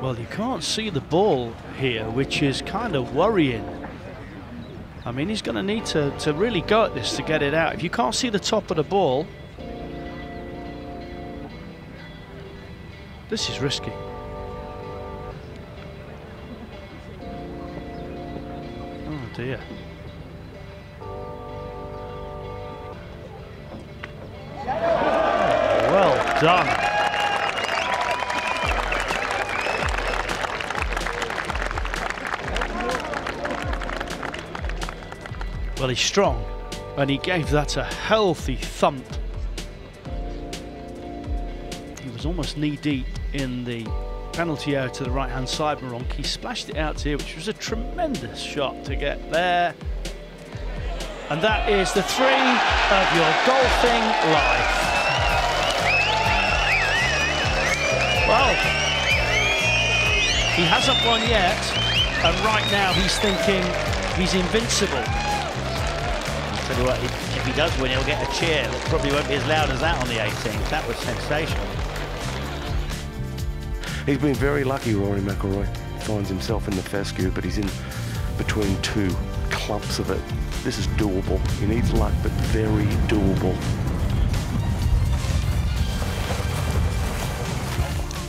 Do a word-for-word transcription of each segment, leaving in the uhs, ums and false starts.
Well, you can't see the ball here, which is kind of worrying. I mean, he's going to need to, to really go at this to get it out. If you can't see the top of the ball, this is risky. Oh dear. Well done. Well, he's strong, and he gave that a healthy thump. He was almost knee-deep in the penalty area to the right-hand side, Moronk. He splashed it out to here, which was a tremendous shot to get there. And that is the three of your golfing life. Well, he hasn't won yet, and right now he's thinking he's invincible. If he does win, he'll get a cheer. It probably won't be as loud as that on the eighteenth. That was sensational. He's been very lucky, Rory McIlroy. Finds himself in the fescue, but he's in between two clumps of it. This is doable. He needs luck, but very doable.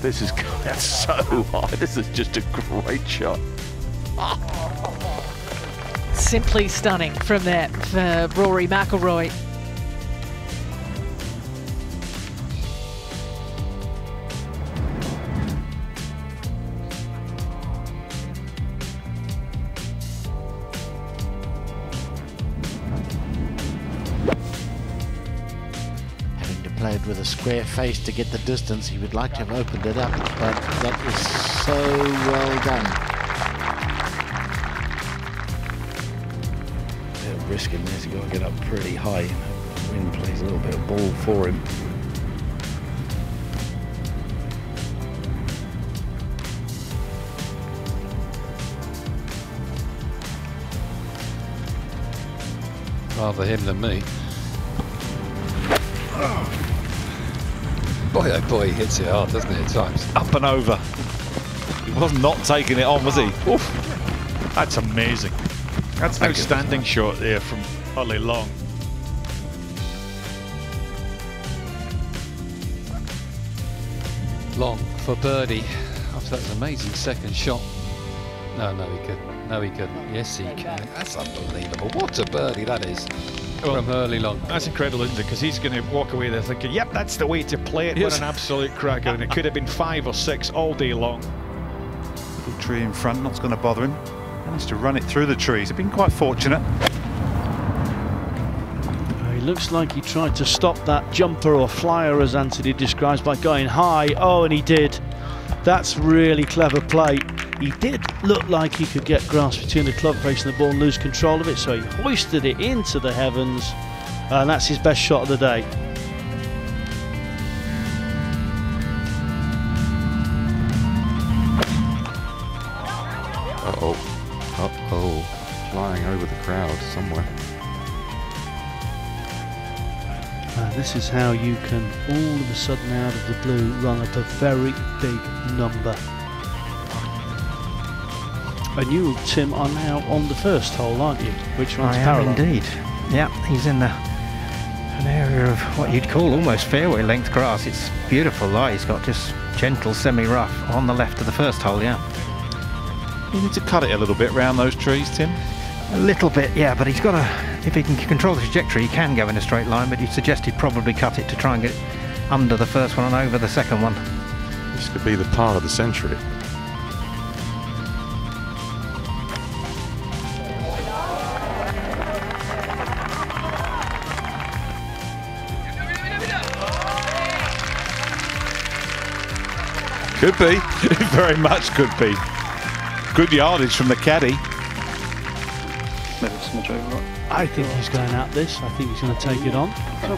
This is that's so high. This is just a great shot. Simply stunning from that for Rory McIlroy. Having to play it with a square face to get the distance, he would like to have opened it up, but that was so well done. Risking this, he's got to get up pretty high. The wind plays a little bit of ball for him. Rather him than me. Oh. Boy, oh boy, he hits it hard, doesn't he, at times? Up and over. He was not taking it on, was he? Oof. That's amazing. That's an outstanding shot there from Early Long. Long for birdie after that amazing second shot. No, no, he couldn't. No, he couldn't. Yes, he can. That's unbelievable. What a birdie that is well, from Early Long. That's incredible, isn't it? Because he's going to walk away there thinking, yep, that's the way to play it. Yes. What an absolute cracker. And it could have been five or six all day long. Good tree in front, not going to bother him. Managed to run it through the trees. I've been quite fortunate. He looks like he tried to stop that jumper or flyer, as Anthony describes, by going high. Oh, and he did. That's really clever play. He did look like he could get grasp between the club face and the ball and lose control of it, so he hoisted it into the heavens, and that's his best shot of the day. Uh-oh. Uh-oh, flying over the crowd somewhere. Uh, this is how you can all of a sudden out of the blue run up a very big number. And you, Tim, are now on the first hole, aren't you? Which one's parallel? I am indeed. Yeah, he's in the, an area of what you'd call almost fairway length grass. It's beautiful lie. He's got just gentle semi-rough on the left of the first hole, yeah. You need to cut it a little bit round those trees, Tim. A little bit, yeah, but he's got to, if he can control the trajectory, he can go in a straight line, but you'd suggest he'd probably cut it to try and get it under the first one and over the second one. This could be the part of the century. Could be, very much could be. Good yardage from the caddy. I think he's going out this. I think he's going to take it on. Oh,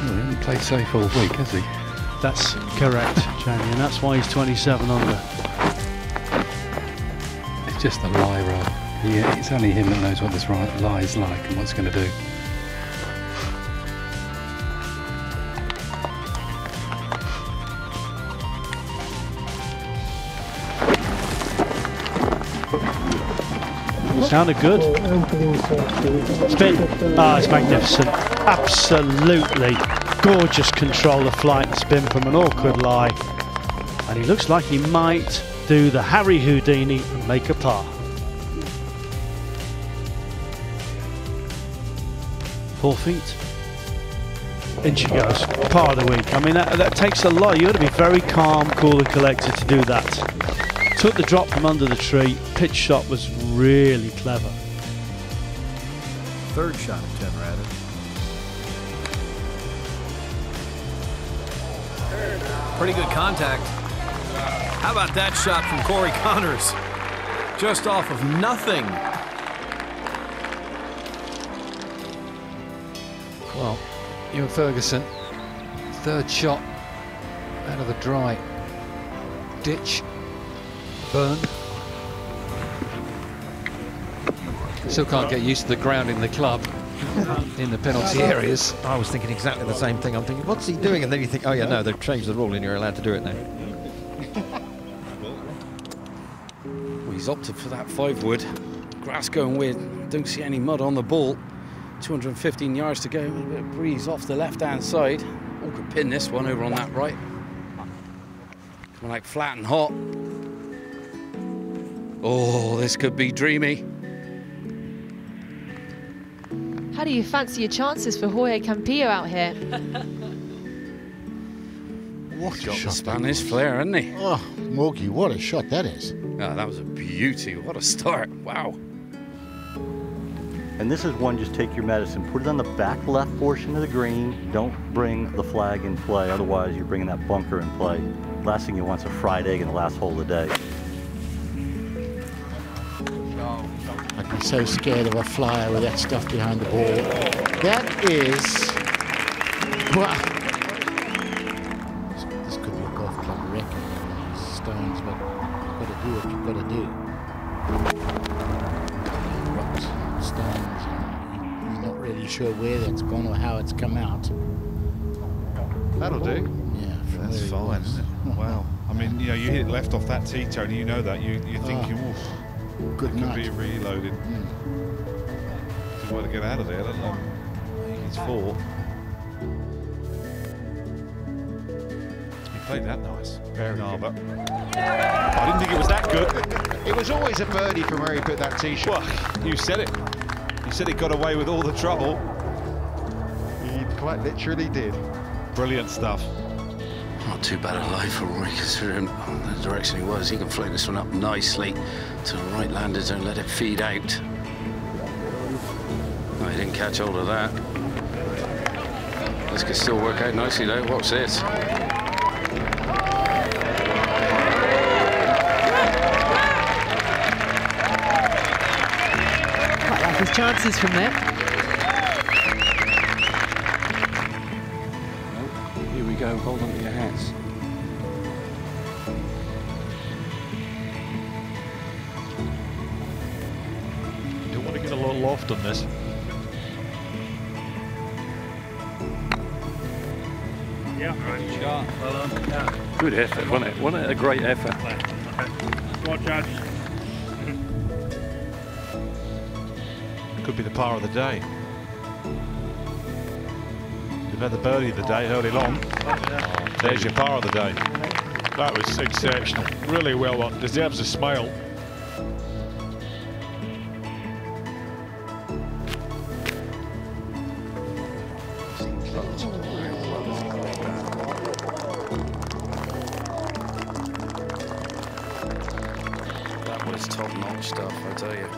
he hasn't played safe all week, has he? That's correct, Jamie, and that's why he's twenty-seven under. It's just a lie, right? Yeah, it's only him that knows what this lie is like and what it's going to do. Sounded good. It's been, ah, it's magnificent. Absolutely gorgeous control of flight and spin from an awkward lie. And he looks like he might do the Harry Houdini and make a par. Four feet. In she goes. Par of the week. I mean, that, that takes a lot. You ought to be very calm, cool and collected to do that. Took the drop from under the tree. Pitch shot was really clever. Third shot of ten, rather. Pretty good contact. How about that shot from Corey Connors? Just off of nothing. Well, Ewan Ferguson, third shot out of the dry ditch, burn. Still can't get used to the ground in the club. In the penalty areas. I was thinking exactly the same thing. I'm thinking, what's he doing? And then you think, oh yeah, no, they've changed the rule and you're allowed to do it now. Well, he's opted for that five wood. Grass going weird. Don't see any mud on the ball. two hundred fifteen yards to go. A bit of breeze off the left-hand side. All could pin this one over on that right. Coming like flat and hot. Oh, this could be dreamy. How do you fancy your chances for Jorge Campillo out here? What a shot! Spanish flair, isn't he? Oh, Mogi, what a shot that is! Oh, that was a beauty. What a start! Wow. And this is one. Just take your medicine. Put it on the back left portion of the green. Don't bring the flag in play. Otherwise, you're bringing that bunker in play. Last thing you want is a fried egg in the last hole of the day. I'd be so scared of a flyer with that stuff behind the ball. That is... Wow. This could be a golf club record. Stones, but you've got to do what you've got to do. Rocks, stones, you're not really sure where that's gone or how it's come out. That'll do. Yeah. That's fine, isn't it? Wow. I mean, you know, you hit it left off that tee, Tony, you know that. You, you're thinking, oh. Good it could be reloaded. Mm. It's a way to get out of there, I don't know. It's four. You played that nice. Very Arba. Yeah. I didn't think it was that good. It was always a birdie from where he put that tee shot. Well, you said it. You said it got away with all the trouble. He quite literally did. Brilliant stuff. Not too bad a lie for Rory, considering the direction he was. He can float this one up nicely to the right landers and let it feed out. No, he didn't catch hold of that. This could still work out nicely, though. Watch this. Quite like his chances from there. Go, hold on to your hands. You don't want to get a lot of loft on this. Yeah, right shot. Well on. Yeah. Good effort, wasn't it? Wasn't it a great effort? Watch out. Could be the par of the day. Another birdie of the day, early long. There's your par of the day. That was exceptional. Really well done. Deserves a smile. That was top-notch stuff, I tell you.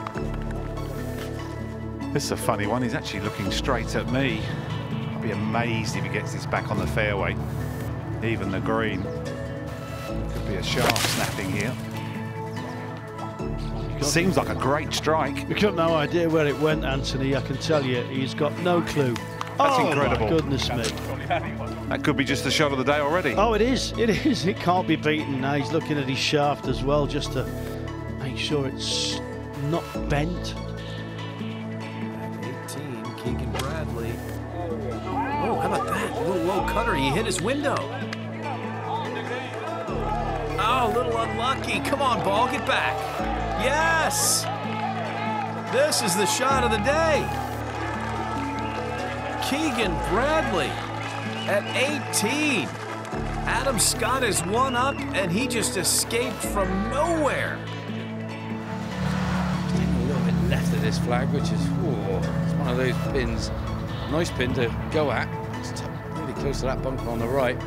This is a funny one. He's actually looking straight at me. Be amazed if he gets this back on the fairway, even the green. Could be a sharp snapping here. Seems like a great strike. We've got no idea where it went, Anthony. I can tell you, he's got no clue. That's oh, incredible. My goodness me. That could be just the shot of the day already. Oh, it is. It is. It can't be beaten. Now he's looking at his shaft as well, just to make sure it's not bent. eighteen, Keegan Bradley. Oh, how about that? A little low cutter, he hit his window. Oh, a little unlucky. Come on, ball, get back. Yes! This is the shot of the day. Keegan Bradley at eighteen. Adam Scott is one up, and he just escaped from nowhere. A little bit left of this flag, which is whoa, it's one of those pins. Nice pin to go at. It's really close to that bunker on the right.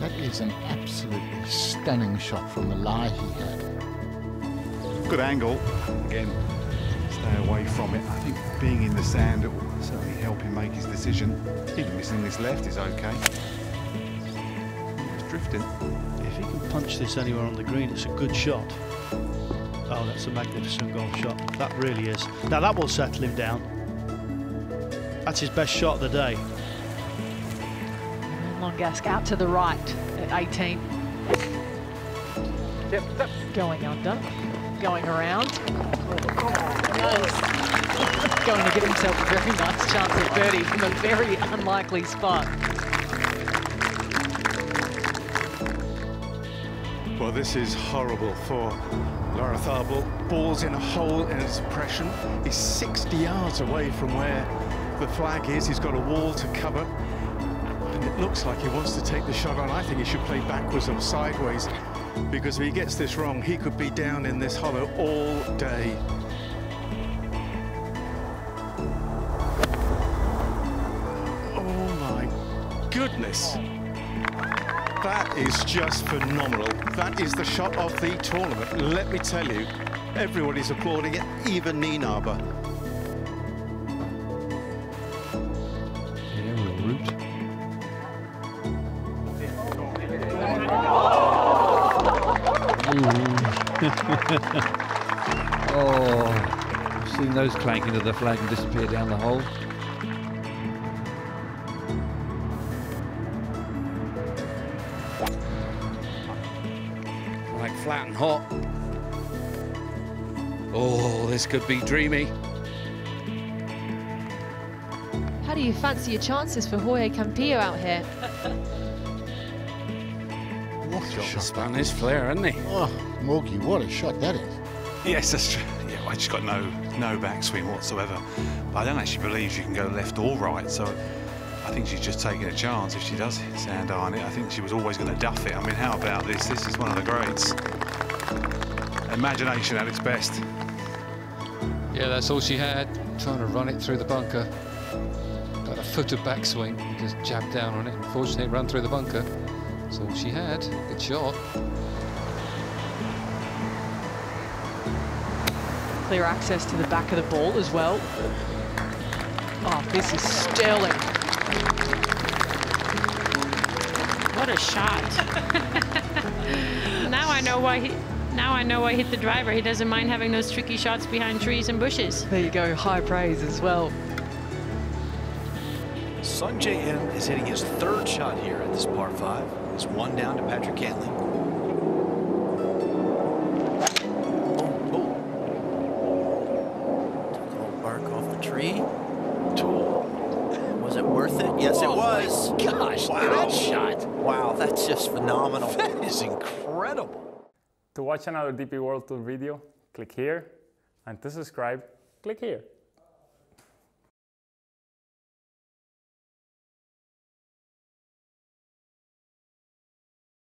That is an absolutely stunning shot from the lie he had. Good angle. Again, stay away from it. I think being in the sand, it will certainly help him make his decision. Even missing this left is okay. It's drifting. If he can punch this anywhere on the green, it's a good shot. Oh, that's a magnificent golf shot. That really is. Now that will settle him down. That's his best shot of the day. Longask out to the right at eighteen. Yep, yep. Going under, going around. Oh, nice. Going to give himself a very nice chance at birdie from a very unlikely spot. Well, this is horrible for Lara Tharble. Ball's in a hole in his impression. He's sixty yards away from where the flag is. He's got a wall to cover. It looks like he wants to take the shot on. I think he should play backwards or sideways, because if he gets this wrong, he could be down in this hollow all day. Oh my goodness. That is just phenomenal. That is the shot of the tournament. Let me tell you, everybody's applauding it, even Nina Arba. Oh, I've seen those clank into the flag and disappear down the hole. Like flat and hot. Oh, this could be dreamy. How do you fancy your chances for Jorge Campillo out here? What a shot. Spanish flair, isn't he? Oh. Morgie, what a shot that is. Yes, that's true. Yeah, I just got no no backswing whatsoever. But I don't actually believe she can go left or right, so I think she's just taking a chance. If she does hit sand iron it, I think she was always going to duff it. I mean, how about this? This is one of the greats. Imagination at its best. Yeah, that's all she had. Trying to run it through the bunker. Got a foot of backswing, just jabbed down on it. Unfortunately, it ran through the bunker. That's all she had. Good shot. Clear access to the back of the ball as well. Oh, this is sterling. What a shot. Now I know why he now I know why I hit the driver. He doesn't mind having those tricky shots behind trees and bushes. There you go, high praise as well. Sungjae Kim is hitting his third shot here at this par five. It's one down to Patrick Cantlay. Just phenomenal. That is incredible. To watch another D P World Tour video, click here, and to subscribe, click here.